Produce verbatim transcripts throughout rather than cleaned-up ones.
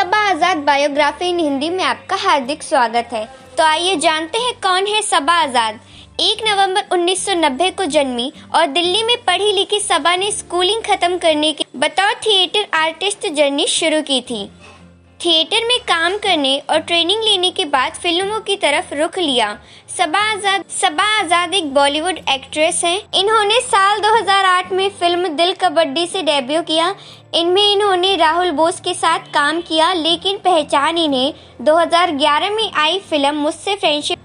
सबा आजाद biography इन हिंदी में आपका हार्दिक स्वागत है। तो आइए जानते हैं कौन है सबा आजाद। एक नवंबर उन्नीस सौ नब्बे को जन्मी और दिल्ली में पढ़ी लिखी सबा ने स्कूलिंग खत्म करने के बतौर थिएटर आर्टिस्ट जर्नी शुरू की थी। थिएटर में काम करने और ट्रेनिंग लेने के बाद फिल्मों की तरफ रुख लिया। सबा आजाद सबा आजाद एक बॉलीवुड एक्ट्रेस हैं। इन्होंने साल दो हज़ार आठ में फिल्म दिल कबड्डी से डेब्यू किया। इनमें इन्होंने राहुल बोस के साथ काम किया, लेकिन पहचान इन्हें दो हज़ार ग्यारह में आई फिल्म मुझसे फ्रेंडशिप।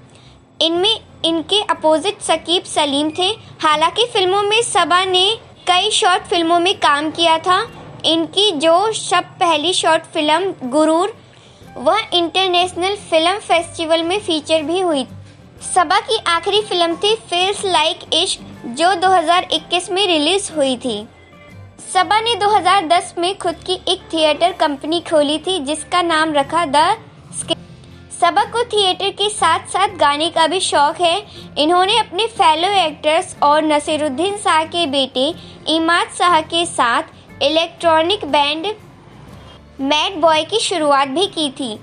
इनमें इनके अपोजिट सकीब सलीम थे। हालांकि फिल्मों में सबा ने कई शॉर्ट फिल्मों में काम किया था। इनकी जो सब पहली शॉर्ट फिल्म गुरूर वह इंटरनेशनल फिल्म फेस्टिवल में फीचर भी हुई। सबा की आखिरी फिल्म थी फील्स लाइक इश्क, जो दो हज़ार इक्कीस में रिलीज हुई थी। सबा ने दो हज़ार दस में खुद की एक थिएटर कंपनी खोली थी जिसका नाम रखा द स्क्रीन। सबा को थिएटर के साथ साथ गाने का भी शौक है। इन्होंने अपने फेलो एक्टर्स और नसीरुद्दीन शाह के बेटे इमाद शाह के साथ इलेक्ट्रॉनिक बैंड मैड बॉय की शुरुआत भी की थी।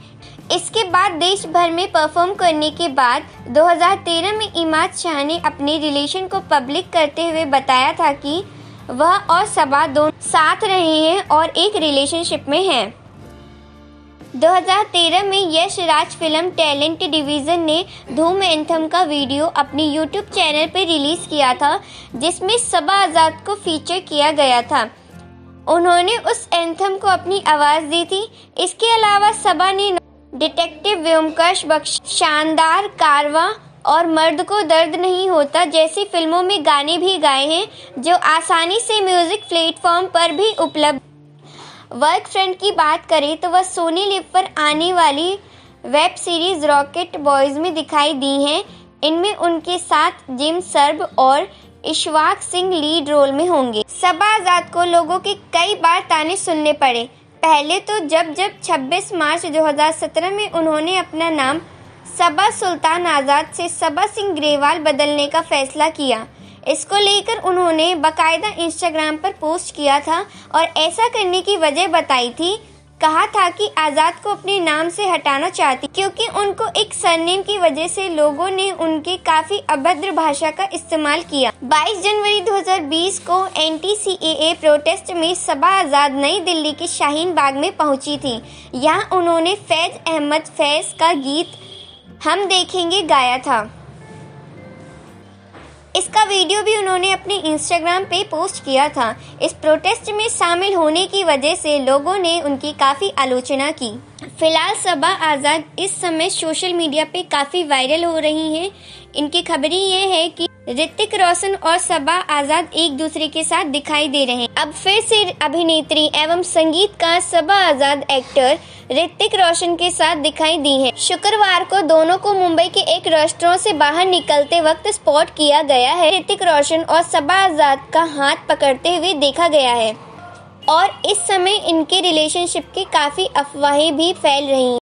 इसके बाद देश भर में परफॉर्म करने के बाद दो हज़ार तेरह में इमाद शाह ने अपने रिलेशन को पब्लिक करते हुए बताया था कि वह और सबा दोनों साथ रहे हैं और एक रिलेशनशिप में हैं। दो हज़ार तेरह में यशराज फिल्म टैलेंट डिवीज़न ने धूम एंथम का वीडियो अपने यूट्यूब चैनल पर रिलीज़ किया था जिसमें सबा आज़ाद को फीचर किया गया था। उन्होंने उस एंथम को अपनी आवाज़ दी थी। इसके अलावा सबा ने डिटेक्टिव व्योमकेश बख्शी, शानदार कारवां और मर्द को दर्द नहीं होता जैसी फिल्मों में गाने भी गाए हैं, जो आसानी से म्यूजिक प्लेटफॉर्म पर भी उपलब्ध। वर्क फ्रंट की बात करें तो वह सोनी लिव पर आने वाली वेब सीरीज रॉकेट बॉयज में दिखाई दी हैं। इनमें उनके साथ जिम सर्ब और ईशवाक सिंह लीड रोल में होंगे। सबा आजाद को लोगों के कई बार ताने सुनने पड़े। पहले तो जब जब छब्बीस मार्च दो हज़ार सत्रह में उन्होंने अपना नाम सबा सुल्तान आजाद से सबा सिंह ग्रेवाल बदलने का फैसला किया, इसको लेकर उन्होंने बाकायदा इंस्टाग्राम पर पोस्ट किया था और ऐसा करने की वजह बताई थी। कहा था कि आज़ाद को अपने नाम से हटाना चाहती क्योंकि उनको एक सरनेम की वजह से लोगों ने उनके काफी अभद्र भाषा का इस्तेमाल किया। बाईस जनवरी दो हज़ार बीस को एंटीसीएए प्रोटेस्ट में सबा आज़ाद नई दिल्ली के शाहीन बाग में पहुंची थी। यहां उन्होंने फैज अहमद फैज का गीत हम देखेंगे गाया था। इसका वीडियो भी उन्होंने अपने इंस्टाग्राम पे पोस्ट किया था। इस प्रोटेस्ट में शामिल होने की वजह से लोगों ने उनकी काफ़ी आलोचना की। फिलहाल सबा आज़ाद इस समय सोशल मीडिया पे काफ़ी वायरल हो रही हैं। इनकी खबरें ये है कि ऋतिक रोशन और सबा आज़ाद एक दूसरे के साथ दिखाई दे रहे हैं। अब फिर से अभिनेत्री एवं संगीतकार सबा आज़ाद एक्टर ऋतिक रोशन के साथ दिखाई दी हैं। शुक्रवार को दोनों को मुंबई के एक रेस्टोरेंट से बाहर निकलते वक्त स्पॉट किया गया है। ऋतिक रोशन और सबा आज़ाद का हाथ पकड़ते हुए देखा गया है और इस समय इनके रिलेशनशिप की काफ़ी अफवाहें भी फैल रही हैं।